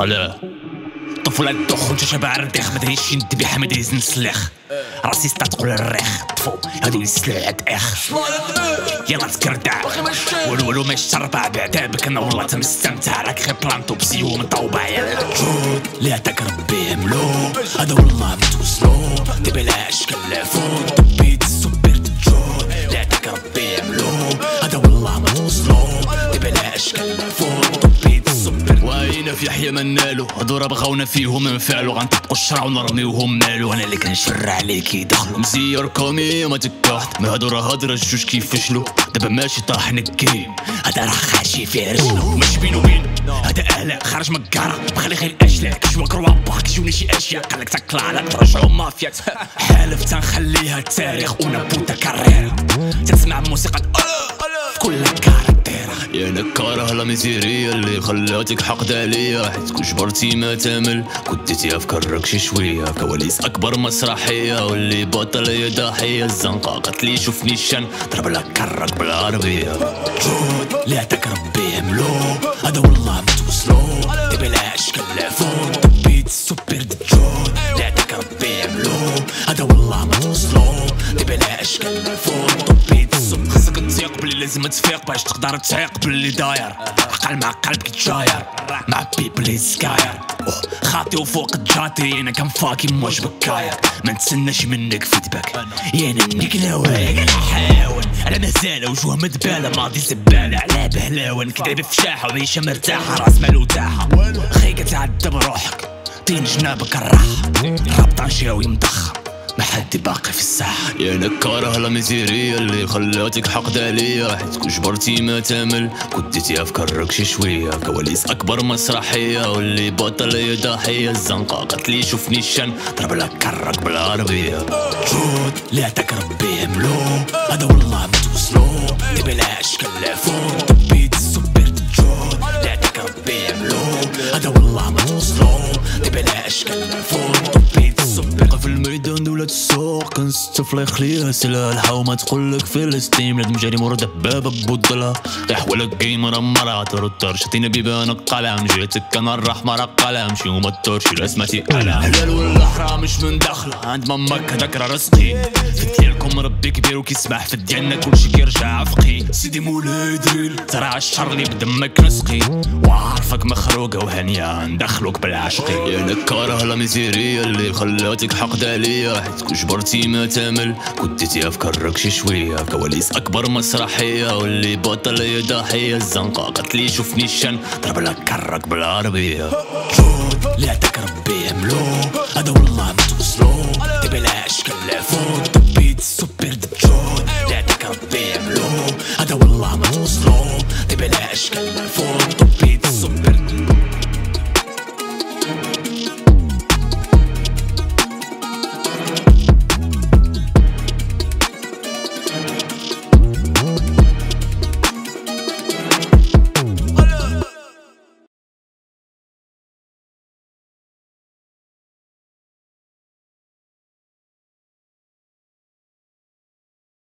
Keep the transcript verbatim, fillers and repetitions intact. الو الطفوله الدخول تشبع الربيخ، ما دايرش الذبيحه، ما دايرش نسلخ راسي تقول الريخ طفو هادو السلعات اخ يلا تكردع والو والو ماش تربع بعذابك انا والله تمستمتع راك غير بلانطو بسيوم طوبع يا الجود اللي عطاك ربي يملو هذا والله متوصلو دابا لا اشكال لا فوت دبيت السوبر الجود اللي عطاك ربي يملو هذا والله متوصلو دابا لا اشكال لا فوت دبيت السوبر واينا في يحيى ما نالو هادو راه بغاونا فيهم انفعلو غنطبقو الشرع ونرميوهم مالو انا اللي كنشرع عليك يدخلو مزير كومي وما تكحت ما هادو راه هادرة الجوج كيفشلو دابا ماشي طاح نكيم هادا راه خاشي فيه رجلو مش بينو بين هادا اهلاك خرج من الكارة بخلي غير اجلاك شوا كروا باغ كيجوني شي اشياء قالك تاكل على ترجعو مافيا حالف تنخليها التاريخ ونبوتا كاريرا تسمع موسيقى في كل كارة يا نكاره لا ميزيريا اللي خلاتك حقد عليا حيت كجبرتي ما تامل كنت ديتيها فكرك شي شويه كواليس اكبر مسرحيه واللي بطل هي ضحيه الزنقه قالت لي شوف نيشان ضرب لك كرك بالعربيه جود اللي عطاك ربي يملو هذا والله متوصلو دابا لا اشكال لا فوت دبيت السوبر دجود اللي عطاك ربي يملو هذا والله متوصلو دابا لا اشكال لا فوت دبيت السوبر خاصك تفيق بلي لازم تفيق باش تقدر تعيق باللي داير عقل مع قلبك تجاير مع بيبلي سكاير خاطي وفوق الجاتي انا كنفاكي موجبك كاير ما نتسناش منك فيدباك يا نيك نوايا نحاول انا مازال وجوه مدباله ماضي زباله على بهلاوه كدابه فشاحه وعيشه مرتاحه راس مال وتاحه خيك تعذب روحك طين جنابك الراحه رابطه شاوي مضخم ما حد باقي في الساحه يا نكاره لا ميزيريا اللي خلاتك حقد عليا حيت كجبرتي ما تامل كنت ديتيها فكرك شي شويه كواليس اكبر مسرحيه واللي بطل هي ضحيه الزنقه قالت لي شوف نيشان ضرب لك كرك بالعربيه جود اللي عطاك ربي يملو هذا والله متوصلو دابا لا اشكال لا فوت دبيت السوبر جود اللي عطاك ربي يملو هذا والله متوصلو دابا لا اشكال لا فوت دبيت السوبر في الميدان السوق كنستفلي خليها سلاحها وما تقولك فلسطين بلاد مجاري مور دبابه ببدلها غير حوالك كيما راه مرا تردر شاطينا بيبان القلم جيتك انا الرحمه راه قلم شي وما تدورش الا سمعتي انا حلال ولا حرام مش من داخله عند ماماك هداك راه رزقي في ديالكم ربي كبير وكيسمح في ديالنا كلشي كيرجع عفقي سيدي مولاي دريل ترى الشر اللي بدمك رزقي وعارفك مخروقه وهنيه ندخلوك بالعشقي يا نكاره لا ميزيريا اللي خلاتك حقد عليا كجبرتي ما تامل كنت ديتيها فكرك شي شويه كواليس اكبر مسرحيه واللي بطل هي ضحيه الزنقه قالت لي شوف نيشان ضرب لك كرك بالعربيه جود اللي عطاك ربي يملو هذا والله متوصلو دابا لا اشكال لا فوت